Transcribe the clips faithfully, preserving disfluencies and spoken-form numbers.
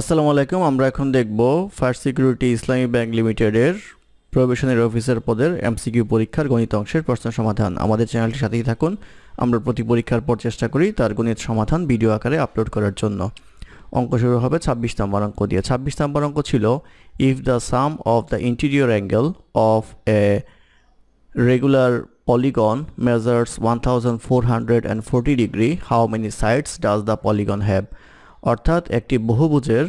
আসসালামু আলাইকুম আমরা এখন দেখব ফায়ার সিকিউরিটি ইসলামিক ব্যাংক লিমিটেডের প্রবেশনের অফিসার পদের এমসিকিউ পরীক্ষার গণিত অংশের প্রশ্ন সমাধান আমাদের চ্যানেলটির সাথেই থাকুন আমরা প্রতি পরীক্ষার পর চেষ্টা করি তার গণিত সমাধান ভিডিও আকারে আপলোড করার জন্য অঙ্ক শুরু হবে ছাব্বিশ নম্বর অঙ্ক দিয়ে ছাব্বিশ নম্বর অঙ্ক ছিল if the sum of the interior angle of a regular polygon measures one thousand four hundred forty degree how many sides does the polygon have অর্থাৎ একটি বহুভুজের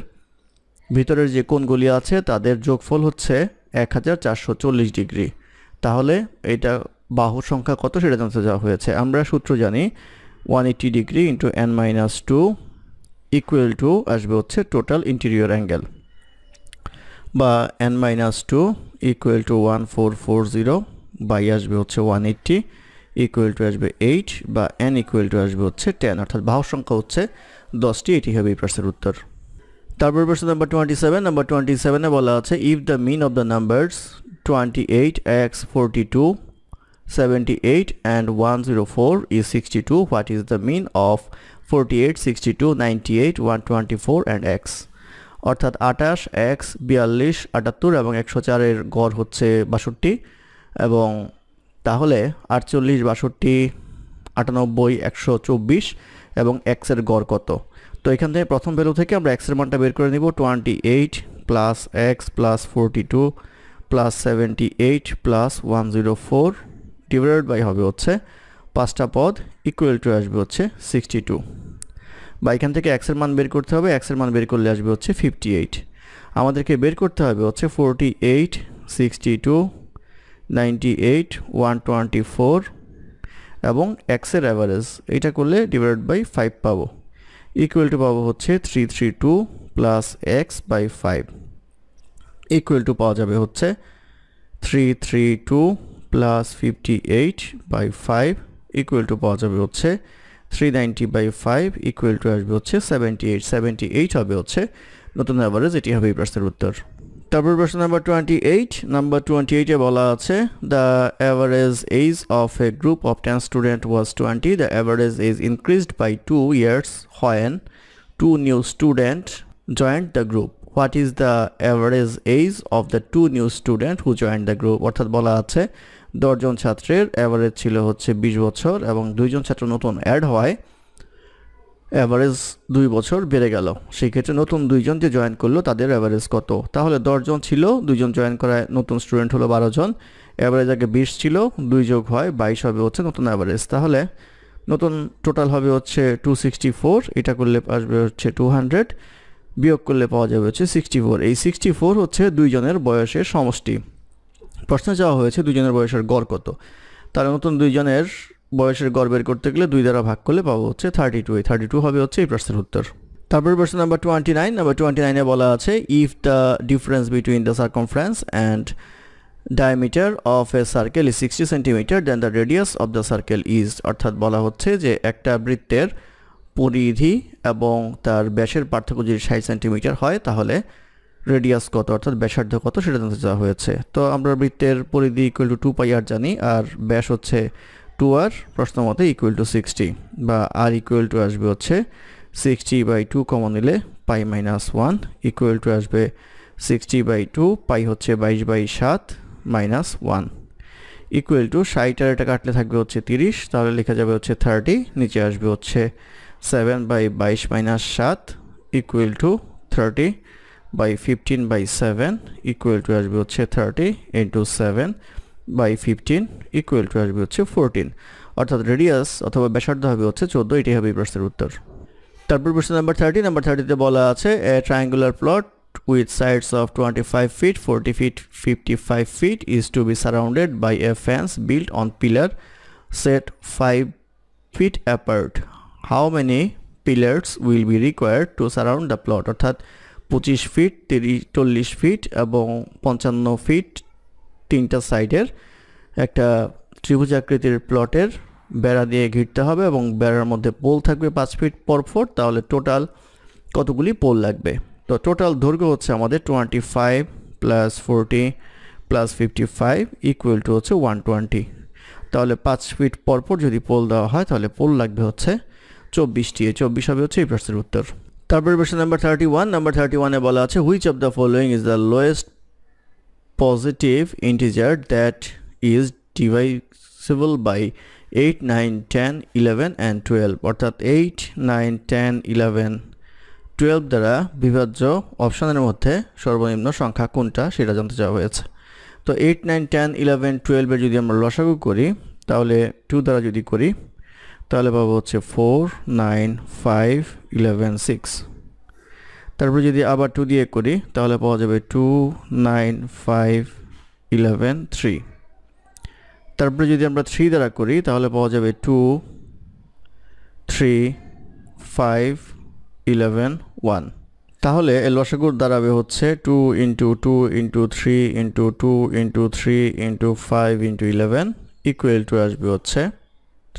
ভিতরের যে কোণগুলি আছে তাদের যোগফল হচ্ছে এক হাজার চারশো চল্লিশ ডিগ্রি তাহলে এটা বাহুর সংখ্যা কত সেটা জানতে চাওয়া হয়েছে আমরা সূত্র জানি one hundred eighty degree into n minus two equal to আসবে হচ্ছে total interior angle বা n minus two equal to one thousand four hundred forty by আসবে হচ্ছে one hundred eighty equal to আসবে eight বা n equal to আসবে হচ্ছে ten অর্থাৎ বাহু সংখ্যা হচ্ছে ten টি এটি হবে এই প্রশ্নের উত্তর তারপর প্রশ্ন নাম্বার twenty-seven নাম্বার twenty-seven এ বলা আছে if the mean of the numbers twenty-eight x forty-two seventy-eight and one hundred four is sixty-two what is the mean of forty-eight sixty-two ninety-eight one hundred twenty-four and x অর্থাৎ twenty-eight x forty-two seventy-eight এবং one hundred four এর গড় হচ্ছে sixty-two এবং তাহলে আটচল্লিশ বাষট্টি আটানব্বই একশো চব্বিশ এবং x এর গড় কত তো এখান থেকে প্রথম ভ্যালু থেকে আমরা x এর মানটা বের করে নিব twenty-eight plus x plus forty-two plus seventy-eight plus one hundred four divided by হবে হচ্ছে পাঁচটা পদ equal to আসবে হচ্ছে sixty-two বা এখান থেকে x এর মান বের করতে হবে x এর মান বের করলে আসবে হচ্ছে fifty-eight আমাদেরকে বের করতে হবে হচ্ছে forty-eight sixty-two ninety-eight one hundred twenty-four এবং x এর এভারেজ এটা করলে ডিভাইড বাই five পাবো ইকুয়াল টু পাবো হচ্ছে three hundred thirty-two plus x by five equal to পাওয়া যাবে হচ্ছে three hundred thirty-two plus fifty-eight by five equal to পাওয়া যাবে হচ্ছে three hundred ninety by five equal to আসবে হচ্ছে seventy-eight seventy-eight হবে হচ্ছে নতুন এভারেজ এটি হবে এই প্রশ্নের উত্তর তারপর প্রশ্ন নাম্বার twenty-eight নাম্বার twenty-eight এ বলা আছে the average age of a group of ten student was twenty the average age increased by two years when two new student joined the group what is the average age of the two new student who joined the group অর্থাৎ বলা আছে দশ জন ছাত্রের average ছিল হচ্ছে বিশ বছর এবং দুইজন ছাত্র নতুন অ্যাড হয় এভারেজ দুই বছর বেড়ে গেল সেই ক্ষেত্রে নতুন দুইজন যে জয়েন করলো তাদের এভারেজ কত তাহলে দশ জন ছিল দুইজন জয়েন করায় নতুন স্টুডেন্ট হলো বারো জন এভারেজ আগে বিশ ছিল দুই যোগ হয় বাইশ হবে হচ্ছে নতুন এভারেজ তাহলে নতুন টোটাল হবে হচ্ছে two hundred sixty-four এটা করলে আসবে হচ্ছে two hundred বিয়োগ করলে পাওয়া যাবে হচ্ছে sixty-four এই sixty-four হচ্ছে দুইজনের বয়সের সমষ্টি প্রশ্নে চাওয়া হয়েছে দুইজনের বয়সের গড় কত তাহলে নতুন দুইজনের বয়সের গড় বের করতে গেলে দুই দ্বারা ভাগ করলে পাবো হচ্ছে thirty-two thirty-two হবে হচ্ছে এই প্রশ্নের উত্তর তারপর প্রশ্ন নাম্বার twenty-nine নাম্বার twenty-nine এ বলা আছে if the difference between the circumference and diameter of a circle is sixty cm then the radius of the circle is অর্থাৎ বলা হচ্ছে যে একটা বৃত্তের পরিধি এবং তার ব্যাসের পার্থক্য যদি sixty cm হয় তাহলে রেডিয়াস কত অর্থাৎ ব্যাসার্ধ কত সেটা জানতে চাওয়া হয়েছে তো আমরা বৃত্তের পরিধি ইকুয়াল টু two পাই আর জানি আর ব্যাস হচ্ছে two r প্রশ্ন মতে equal to sixty বা r equal to আসবে হচ্ছে sixty by two কমন নিলে পাই minus one equal to আসবে sixty by two পাই হচ্ছে বাইশ by seven minus one equal to ষাট আর এটা কাটলে থাকবে হচ্ছে thirty তাহলে লেখা যাবে হচ্ছে thirty নিচে আসবে হচ্ছে seven by বাইশ minus seven equal to thirty by fifteen by seven equal to আসবে হচ্ছে thirty into seven by fifteen equal to আসবে হচ্ছে fourteen অর্থাৎ রেডিয়াস অথবা ব্যাসার্ধ হবে হচ্ছে চৌদ্দ এটি হবে প্রশ্নের উত্তর তারপর প্রশ্ন নাম্বার thirty নাম্বার thirty তে বলা আছে a triangular plot with sides of twenty-five feet forty feet fifty-five feet is to be surrounded by a fence built on pillar set five feet apart how many pillars will be required to surround the plot অর্থাৎ পঁচিশ fit চল্লিশ fit এবং পঞ্চান্ন fit তিনটা সাইডের একটা ত্রিভুজাকৃতির প্লটের বেড়া দিয়ে ঘিরতে হবে এবং বেড়ার মধ্যে পোল থাকবে পাঁচ ফিট পর ফোট তাহলে টোটাল কতগুলি পোল লাগবে তো টোটাল দৈর্ঘ্য হচ্ছে আমাদের twenty-five plus forty plus fifty-five equal to হচ্ছে one hundred twenty তাহলে পাঁচ ফিট পর পর যদি পোল দেওয়া হয় তাহলে পোল লাগবে হচ্ছে চব্বিশটি চব্বিশ হবে হচ্ছে এই প্রশ্নের উত্তর তারপরে প্রশ্ন নাম্বার thirty-one নাম্বার thirty-one এ বলা আছে which of the following is the lowest positive integer that is divisible by eight nine ten eleven and twelve অর্থাৎ eight nine ten eleven twelve দ্বারা বিভাজ্য অপশনের মধ্যে সর্বনিম্ন সংখ্যা কোনটা সেটা জানতে চাওয়া হয়েছে তো eight nine ten eleven twelve এর যদি আমরা লসাগু করি তাহলে two দ্বারা যদি করি তাহলে পাবো হচ্ছে four nine five eleven six তারপর যদি আবার two দিয়ে করি তাহলে পাওয়া যাবে two nine five eleven three তারপর যদি আমরা three দ্বারা করি তাহলে পাওয়া যাবে two three five eleven one তাহলে এর লসাগু দাঁড়াবে হচ্ছে two into two into three into two into three into five into eleven equal to আসবে হচ্ছে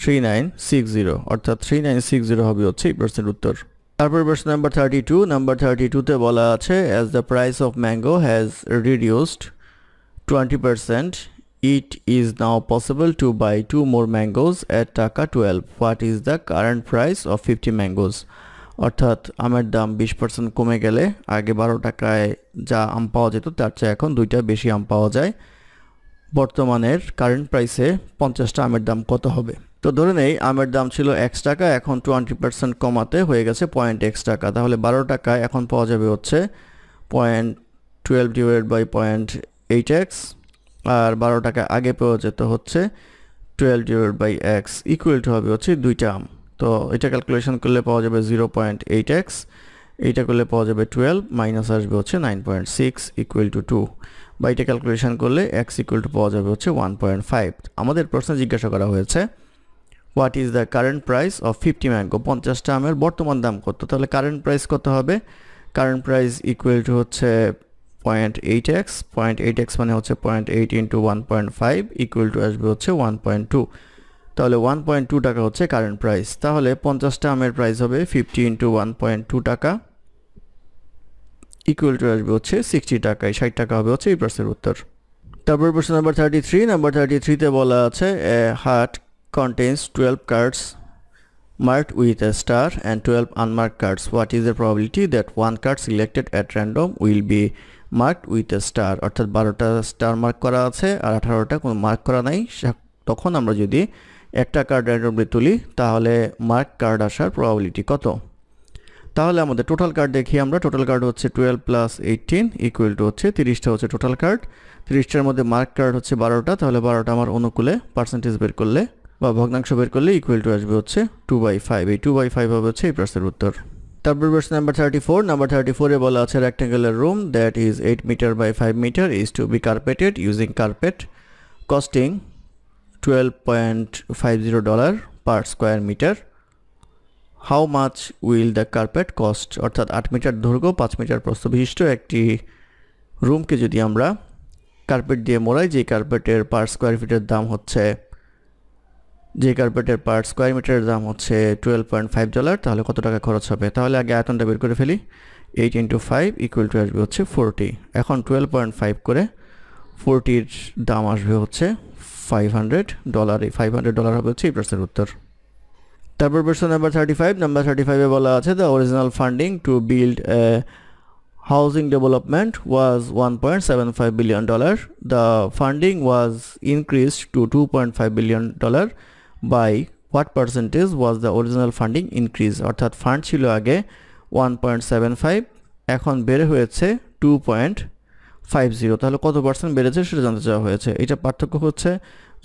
three nine six zero অর্থাৎ three nine six zero হবে হচ্ছে এই প্রশ্নের উত্তর তারপর প্রশ্ন নাম্বার thirty-two নাম্বার thirty-two তে বলা আছে as the price of mango has reduced twenty percent it is now possible to buy two more mangoes at taka twelve what is the current price of fifty mangoes অর্থাৎ আমের দাম twenty percent কমে গেলে আগে twelve টাকায় যা আম পাওয়া যেত তার চেয়ে এখন দুইটা বেশি আম পাওয়া যায় বর্তমানের কারেন্ট প্রাইসে fifty টা আমের দাম কত হবে তো ধরে নেই আমের দাম ছিল x টাকা এখন twenty percent কমাতে হয়ে গেছে zero point x টাকা তাহলে twelve টাকায় এখন পাওয়া যাবে হচ্ছে zero point one two divided by zero point eight x R twelve টাকা আগে পাওয়া যেত হচ্ছে twelve divided by x equal to হবে হচ্ছে দুইটা আম তো এটা ক্যালকুলেশন করলে পাওয়া যাবে zero point eight x এটা করলে পাওয়া যাবে twelve মাইনাস আসবে হচ্ছে nine point six equal to two বা এটা ক্যালকুলেশন করলে x equal to পাওয়া যাবে হচ্ছে one point five আমাদের প্রশ্ন জিজ্ঞাসা করা হয়েছে what is the current price of fifty mango fifty টা আমের বর্তমান দাম কত তাহলে current price কত হবে current price equal to হচ্ছে zero point eight x zero point eight x মানে হচ্ছে zero point eight into one point five equal to আসবে হচ্ছে one point two তাহলে one point two টাকা হচ্ছে কারেন্ট প্রাইস তাহলে fifty টা আমের প্রাইস হবে fifty into one point two টাকা ইকুয়াল টু আসবে হচ্ছে sixty টাকা sixty টাকা হবে হচ্ছে এই প্রশ্নের উত্তর তারপর প্রশ্ন নাম্বার thirty-three নাম্বার thirty-three তে বলা আছে a heart contains twelve cards marked with a star and twelve unmarked cards what is the probability that one card selected at random will be marked with a star অর্থাৎ twelve টা star mark করা আছে আর eighteen টা কোনো mark করা নাই তখন আমরা যদি একটা কার্ড র্যান্ডমলি তুলি তাহলে মার্ক কার্ড আসার প্রবাবিলিটি কত তাহলে আমাদের টোটাল কার্ড দেখি আমরা টোটাল কার্ড হচ্ছে twelve plus eighteen equal to হচ্ছে thirty টা হচ্ছে টোটাল কার্ড thirty এর মধ্যে মার্ক কার্ড হচ্ছে twelve টা তাহলে twelve টা আমার অনুকূলে পার্সেন্টেজ বের করলে বা ভগ্নাংশ বের করলে ইকুয়াল টু আসবে হচ্ছে two by five এই two by five হবে হচ্ছে এই প্রশ্নের উত্তর তারপর প্রশ্ন নাম্বার thirty-four নাম্বার thirty-four এ বলা আছে rectangular room that is eight meter by five meter is to be carpeted using carpet costing twelve point five zero dollars per square meter how much will the carpet cost অর্থাৎ eight metre দৈর্ঘ্য five metre প্রস্থ বিশিষ্ট একটি রুমকে যদি আমরা carpet দিয়ে মোড়াই যে কার্পেটের পার স্কয়ার ফিটের দাম হচ্ছে যে কার্পেটের পার স্কয়ার মিটারের দাম হচ্ছে twelve point five ডলার তাহলে কত টাকা খরচ হবে তাহলে আগে আয়তনটা বের করে ফেলি eight into five equal to আসবে হচ্ছে forty এখন twelve point five করে forty এর দাম আসবে হচ্ছে five hundred ডলার এই five hundred ডলার হবে হচ্ছে এই প্রশ্নের উত্তর তারপর প্রশ্ন নাম্বার thirty-five নাম্বার thirty-five এ বলা আছে the original funding to build a housing development was one point seven five billion dollars the funding was increased to two point five billion dollars by what percentage was the original funding increase অর্থাৎ fund ছিল আগে one point seven five এখন বেড়ে হয়েছে two point five zero তাহলে কত percent বেড়েছে সেটা জানতে চাওয়া হয়েছে এটা পার্থক্য হচ্ছে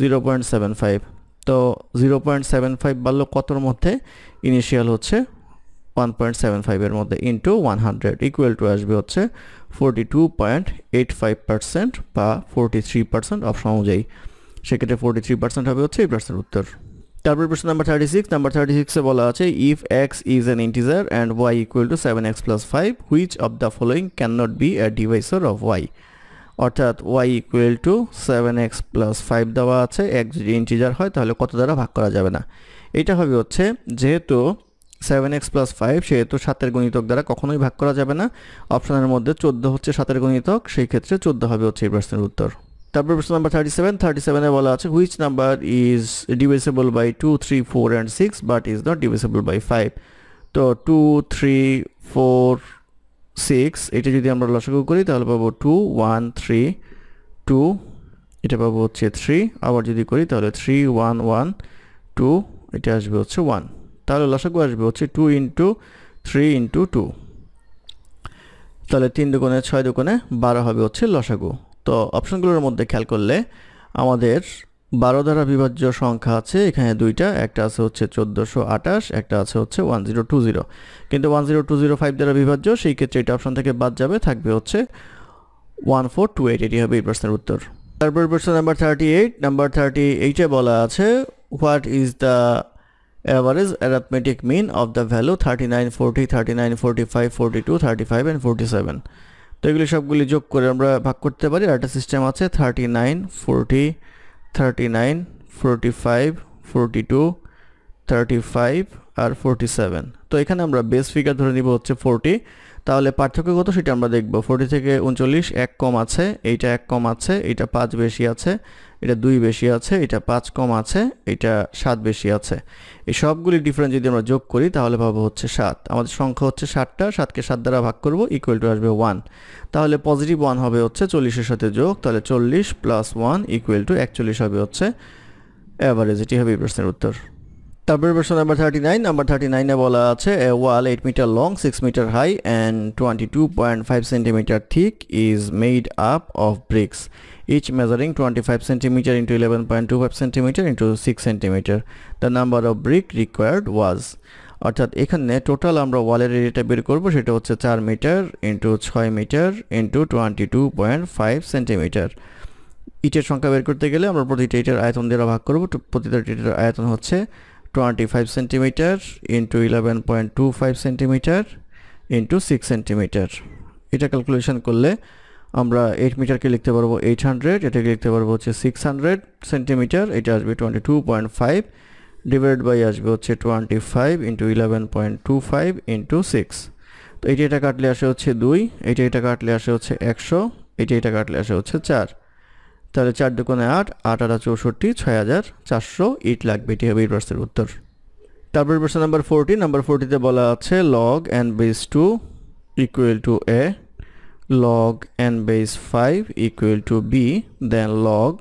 zero point seven five তো zero point seven five বাড়লো কতর মধ্যে ইনিশিয়াল হচ্ছে one point seven five এর মধ্যে into one hundred equal to আসবে হচ্ছে forty-two point eight five percent বা forty-three percent অপশন অনুযায়ী সেক্ষেত্রে forty-three percent হবে হচ্ছে এই প্রশ্নের উত্তর তারপর প্রশ্ন নাম্বার thirty-six নাম্বার thirty-six এ বলা আছে if x is an integer and y equal to seven x plus five which of the following cannot be a divisor of y অর্থাৎ y equal to seven x plus five দেওয়া আছে x যদি integer হয় তাহলে কত দ্বারা ভাগ করা যাবে না এটা হবে হচ্ছে যেহেতু seven x plus five সেহেতু seven এর গুণিতক দ্বারা কখনোই ভাগ করা যাবে না অপশনের মধ্যে fourteen হচ্ছে seven এর গুণিতক সেই ক্ষেত্রে fourteen হবে হচ্ছে এই প্রশ্নের উত্তর তারপর প্রশ্ন নাম্বার thirty-seven thirty-seven এ বলা আছে which number is divisible by two three four and six but is not divisible by five তো two, three, four, six এটা যদি আমরা লসাগু করি তাহলে পাবো two, one, three, two এটা পাবো হচ্ছে three আবার যদি করি তাহলে three, one, one, two এটা আসবে হচ্ছে one তাহলে লসাগু আসবে হচ্ছে two into three into two তাহলে তিন দুগুণে ছয় দুগুণে বারো হবে হচ্ছে লসাগু তো অপশনগুলোর মধ্যে খেয়াল করলে আমাদের বারো দ্বারা বিভাজ্য সংখ্যা আছে এখানে দুইটা একটা আছে হচ্ছে চোদ্দশো আটাশ একটা আছে হচ্ছে one thousand twenty কিন্তু one thousand twenty-five দ্বারা বিভাজ্য সেই ক্ষেত্রে এটা অপশন থেকে বাদ যাবে থাকবে হচ্ছে one four two eight এটি হবে এই প্রশ্নের উত্তর তারপর প্রশ্ন নাম্বার thirty-eight নাম্বার thirty-eight এ বলা আছে what is the average arithmetic mean of the value thirty-nine forty thirty-nine forty-five forty-two thirty-five and forty-seven তো এগুলি সবগুলি যোগ করে আমরা ভাগ করতে পারি আর একটা সিস্টেম আছে thirty-nine forty thirty-nine forty-five forty-two thirty-five আর forty-seven তো এখানে আমরা বেস ফিগার ধরে নিব হচ্ছে forty তাহলে পার্থক্য কত সেটা আমরা দেখব forty থেকে উনচল্লিশ এক কম আছে এইটা এক কম আছে এটা five বেশি আছে এটা two বেশি আছে এটা five কম আছে এটা seven বেশি আছে এই সবগুলি ডিফারেন্স যদি আমরা যোগ করি তাহলে পাবো হচ্ছে seven আমাদের সংখ্যা হচ্ছে ষাটটা seven কে seven দ্বারা ভাগ করব ইকুয়াল টু আসবে one তাহলে পজিটিভ one হবে হচ্ছে চল্লিশ এর সাথে যোগ তাহলে চল্লিশ প্লাস one ইকুয়াল টু একচল্লিশ হবে হচ্ছে এভারেজ এটি হবে প্রশ্নের উত্তর তারপর প্রশ্ন নাম্বার thirty-nine নাম্বার thirty-nine এ বলা আছে a wall eight meter long six meter high and twenty-two point five centimeter thick is made up of bricks each measuring twenty-five centimeter into eleven point two five centimeter into six centimeter the number of brick required was অর্থাৎ এখানে total আমরা ওয়ালের এরিয়াটা বের করব সেটা হচ্ছে চার মিটার into ছয় metre into twenty-two point five centimeter ইটের সংখ্যা বের করতে গেলে আমরা প্রতিটা ইটের আয়তন দ্বারা ভাগ করব প্রতিটা ইটের আয়তন হচ্ছে twenty-five centimeter into eleven point two five centimeter into six centimeter এটা ক্যালকুলেশন করলে আমরা eight meter কে লিখতে পারবো eight hundred এটাকে লিখতে পারবো হচ্ছে six hundred centimeter এটা আসবে twenty-two point five divided by আসবে হচ্ছে twenty-five into eleven point two five into six তো এটা এটা কাটলে আসে হচ্ছে two এটা এটা কাটলে আসে হচ্ছে one hundred এটা এটা কাটলে আসে হচ্ছে four তাহলে চার দুগুণে আট আট আট চৌষট্টি ছয় হাজার চারশো ইট লাগবে এটি হবে এই প্রশ্নের উত্তর তারপর প্রশ্ন নাম্বার চল্লিশ নাম্বার চল্লিশ তে বলা আছে log n base two equal to a log n base five equal to b then log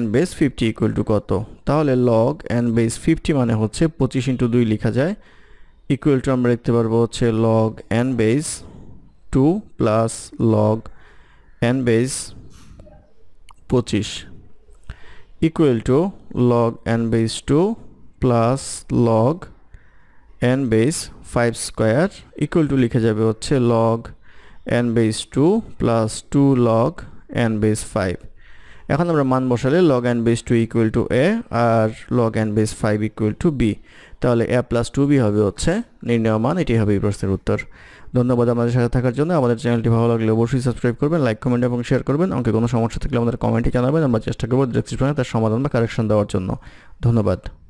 n base fifty equal to কত তাহলে log n base fifty মানে হচ্ছে পঁচিশ ইনটু দুই লেখা যায় equal to আমরা লিখতে পারবো হচ্ছে log n base two plus log n base twenty-five equal to log n base two plus log n base five square equal to লিখা যাবে হচ্ছে log n base two plus two log n base five এখন আমরা মান বসালে log n base two equal to a R log n base five equal to b তাহলে a plus two b হবে হচ্ছে নির্ণয় মান এটি হবে এই প্রশ্নের উত্তর ধন্যবাদ আমাদের সাথে থাকার জন্য আমাদের চ্যানেলটি ভালো লাগলে অবশ্যই সাবস্ক্রাইব করবেন লাইক কমেন্ট এবং শেয়ার করবেন অঙ্কে কোনো সমস্যা থাকলে আমাদের কমেন্টে জানাবেন আমরা চেষ্টা করব ডিসক্রিপশনে তার সমাধান বা কারেকশন দেওয়ার জন্য ধন্যবাদ